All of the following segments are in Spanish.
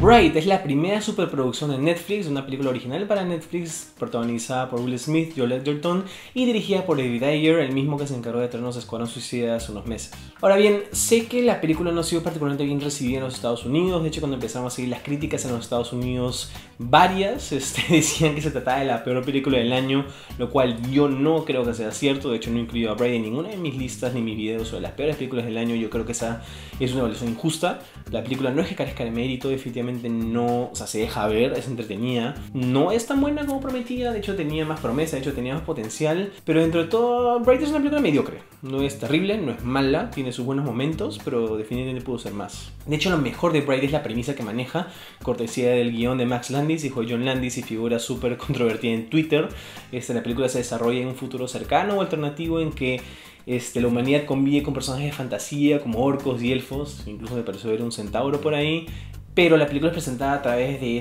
Bright es la primera superproducción de Netflix, una película original para Netflix, protagonizada por Will Smith, Joel Edgerton y dirigida por David Ayer, el mismo que se encargó de traernos Escuadrón Suicida hace unos meses. Ahora bien, sé que la película no ha sido particularmente bien recibida en los Estados Unidos. De hecho, cuando empezamos a seguir las críticas en los Estados Unidos, varias decían que se trataba de la peor película del año, lo cual yo no creo que sea cierto. De hecho, no he incluido a Bright en ninguna de mis listas ni mis videos sobre las peores películas del año. Yo creo que esa es una evaluación injusta. La película no es que carezca de mérito, definitivamente no, o sea, se deja ver, es entretenida, no es tan buena como prometía, de hecho tenía más promesa, de hecho tenía más potencial, pero dentro de todo, Bright es una película mediocre, no es terrible, no es mala, tiene sus buenos momentos, pero definitivamente pudo ser más. De hecho, lo mejor de Bright es la premisa que maneja, cortesía del guión de Max Landis, hijo de John Landis y figura súper controvertida en Twitter. La película se desarrolla en un futuro cercano o alternativo en que la humanidad convive con personajes de fantasía como orcos y elfos, incluso me pareció ver un centauro por ahí. Pero la película es presentada a través de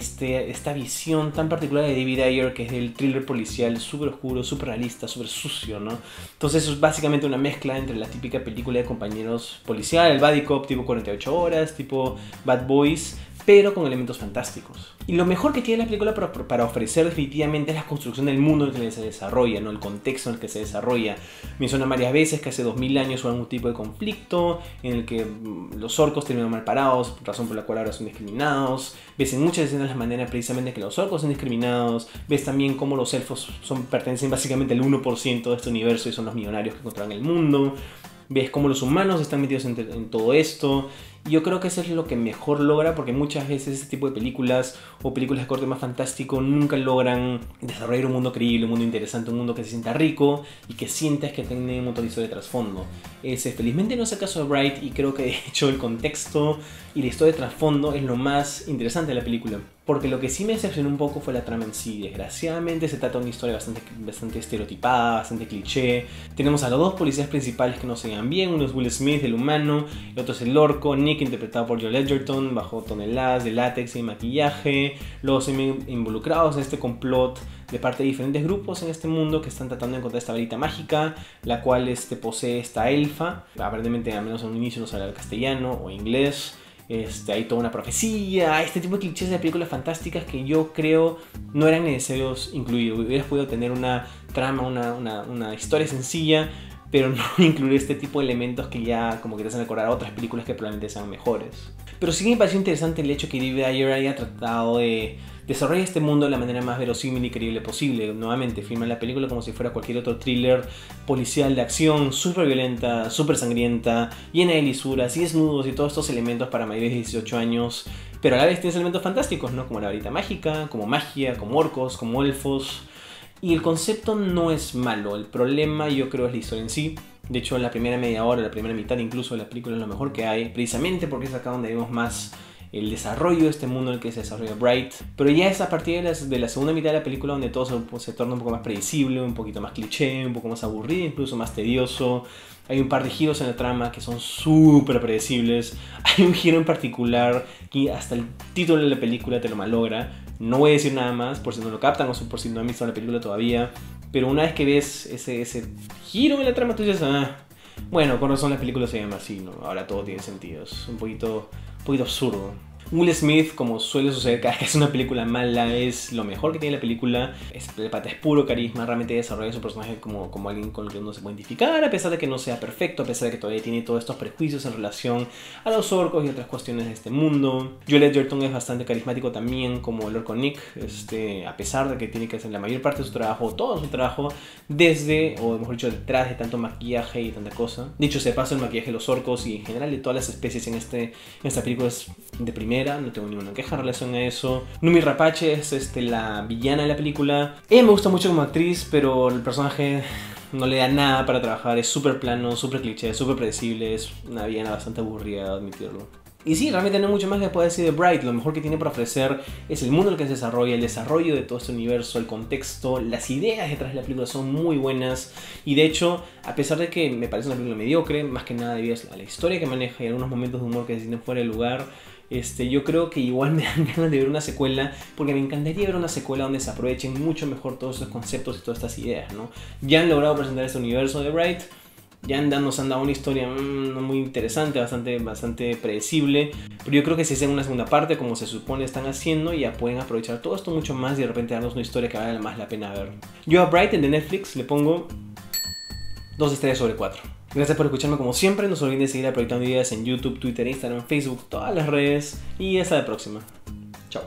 esta visión tan particular de David Ayer, que es del thriller policial súper oscuro, súper realista, súper sucio, ¿no? Entonces es básicamente una mezcla entre la típica película de compañeros policial, el buddy cop tipo 48 horas, tipo Bad Boys, pero con elementos fantásticos. Y lo mejor que tiene la película para ofrecer definitivamente es la construcción del mundo en el que se desarrolla, ¿no? El contexto en el que se desarrolla. Mencionan varias veces que hace 2000 años hubo algún tipo de conflicto en el que los orcos terminan mal parados, razón por la cual ahora son discriminados. Ves en muchas escenas la manera precisamente que los orcos son discriminados. Ves también cómo los elfos pertenecen básicamente al 1% de este universo y son los millonarios que controlan el mundo. Ves cómo los humanos están metidos en todo esto. Y yo creo que eso es lo que mejor logra, porque muchas veces este tipo de películas o películas de corte más fantástico nunca logran desarrollar un mundo creíble, un mundo interesante, un mundo que se sienta rico y que sientas que tiene un montón de historia de trasfondo. Felizmente no es el caso de Bright, y creo que de hecho el contexto y la historia de trasfondo es lo más interesante de la película. Porque lo que sí me decepcionó un poco fue la trama en sí. Desgraciadamente se trata de una historia bastante estereotipada, bastante cliché. Tenemos a los dos policías principales que no se llevan bien. Uno es Will Smith, el humano, el otro es el orco, Nick, interpretado por Joel Edgerton, bajo toneladas de látex y maquillaje. Los involucrados en este complot de parte de diferentes grupos en este mundo que están tratando de encontrar esta varita mágica, la cual posee esta elfa. Aparentemente, al menos en un inicio, no sabe hablar castellano o inglés. Hay toda una profecía, este tipo de clichés de películas fantásticas que yo creo no eran necesarios incluir. Hubieras podido tener una trama, una historia sencilla, pero no incluir este tipo de elementos que ya como que te hacen recordar a otras películas que probablemente sean mejores. Pero sí que me pareció interesante el hecho que David Ayer haya tratado de desarrollar este mundo de la manera más verosímil y creíble posible. Nuevamente, filma la película como si fuera cualquier otro thriller policial de acción, súper violenta, súper sangrienta, llena de lisuras y desnudos y todos estos elementos para mayores de 18 años. Pero a la vez tienes elementos fantásticos, ¿no? Como la varita mágica, como magia, como orcos, como elfos. Y el concepto no es malo, el problema yo creo es la historia en sí. De hecho, la primera media hora, la primera mitad incluso de la película es lo mejor que hay, precisamente porque es acá donde vemos más el desarrollo de este mundo en el que se desarrolla Bright. Pero ya es a partir de la segunda mitad de la película donde todo se torna un poco más predecible, un poquito más cliché, un poco más aburrido, incluso más tedioso. Hay un par de giros en la trama que son súper predecibles. Hay un giro en particular que hasta el título de la película te lo malogra. No voy a decir nada más por si no lo captan o por si no han visto la película todavía. Pero una vez que ves ese giro en la trama, tú dices, ah, bueno, con razón las películas se llaman así, ¿no? Ahora todo tiene sentido. Es un poquito absurdo. Will Smith, como suele suceder cada vez que hace una película mala, es lo mejor que tiene la película. El pata es puro carisma, realmente desarrolla su personaje como alguien con el que uno se puede identificar, a pesar de que no sea perfecto, a pesar de que todavía tiene todos estos prejuicios en relación a los orcos y otras cuestiones de este mundo. Joel Edgerton es bastante carismático también, como el orco Nick, a pesar de que tiene que hacer la mayor parte de su trabajo, todo su trabajo, desde, o mejor dicho, detrás de tanto maquillaje y tanta cosa. Dicho sea de paso, el maquillaje de los orcos y en general de todas las especies en esta película es deprimente. No tengo ninguna queja en relación a eso. Noomi Rapace es la villana de la película. Ella me gusta mucho como actriz, pero el personaje no le da nada para trabajar. Es súper plano, súper cliché, súper predecible. Es una villana bastante aburrida, admitirlo. Y sí, realmente no hay mucho más que pueda decir de Bright. Lo mejor que tiene para ofrecer es el mundo en el que se desarrolla, el desarrollo de todo este universo, el contexto, las ideas detrás de la película son muy buenas. Y de hecho, a pesar de que me parece una película mediocre, más que nada debido a la historia que maneja y algunos momentos de humor que se sienten fuera de lugar, yo creo que igual me dan ganas de ver una secuela, porque me encantaría ver una secuela donde se aprovechen mucho mejor todos estos conceptos y todas estas ideas, ¿no? Ya han logrado presentar este universo de Bright. ya nos han dado una historia muy interesante, bastante predecible, pero yo creo que si hacen una segunda parte, como se supone están haciendo, ya pueden aprovechar todo esto mucho más y de repente darnos una historia que vale más la pena ver. Yo a Bright, el de Netflix, le pongo 2 estrellas sobre 4. Gracias por escucharme como siempre, no se olviden de seguir a Proyectando Ideas en YouTube, Twitter, Instagram, Facebook, todas las redes, y hasta la próxima. Chao.